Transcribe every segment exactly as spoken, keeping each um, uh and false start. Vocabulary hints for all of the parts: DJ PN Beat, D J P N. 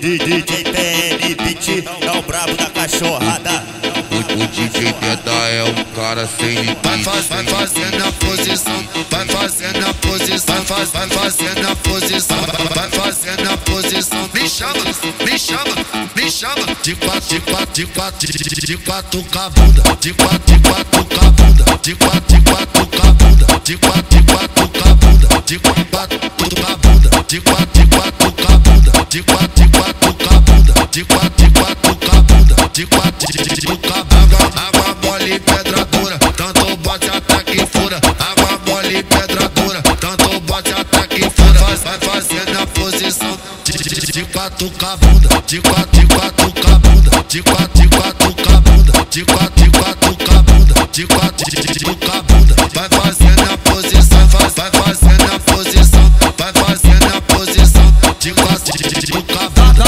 D J P N Beat é o brabo da cachorrada. O D J P N é um cara sem limite. Vai fazendo a posição, vai fazendo a posição, vai fazendo a posição, vai fazendo a posição. Me chama, me chama, me chama. De quatro, de quatro, de quatro, de quatro com a bunda, de quatro, de quatro com a bunda, de quatro, de quatro com a bunda, de quatro, de quatro com a bunda, de quatro, de quatro com a bunda, de quatro, de quatro com a bunda, de quatro. De quatro, de quatro com a bunda, de quatro, de quatro com a bunda. Água mole, pedra dura, tanto bate, ataque e fura. Água mole, pedra dura, tanto bate, ataque e fura. Vai fazendo a posição, de quatro com a bunda, de quatro, de quatro com a bunda, de quatro, de quatro com a bunda, de quatro, de quatro com a bunda, de quatro, de quatro com a bunda. Vai fazendo a posição, vai fazendo a posição, vai fazendo a posição, de quatro, de quatro com a bunda.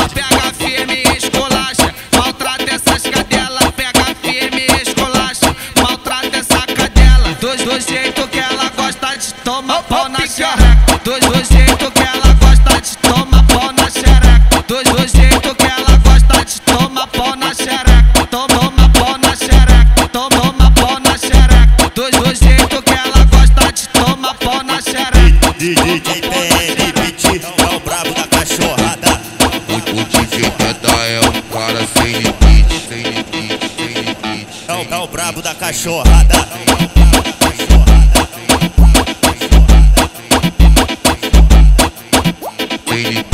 Do jeito que ela gosta de tomar pau na xereca. Do, do jeito que ela gosta de tomar pau na xereca. Do, do jeito que ela gosta de tomar pau na xereca. Toma pau na xereca. Toma pau na xereca. Do, do jeito que ela gosta de tomar pau na xereca. D J P N Beat é o brabo da cachorrada. O D J P N é um cara sem limite, sem limite, sem limite. É o brabo da cachorrada. Baby.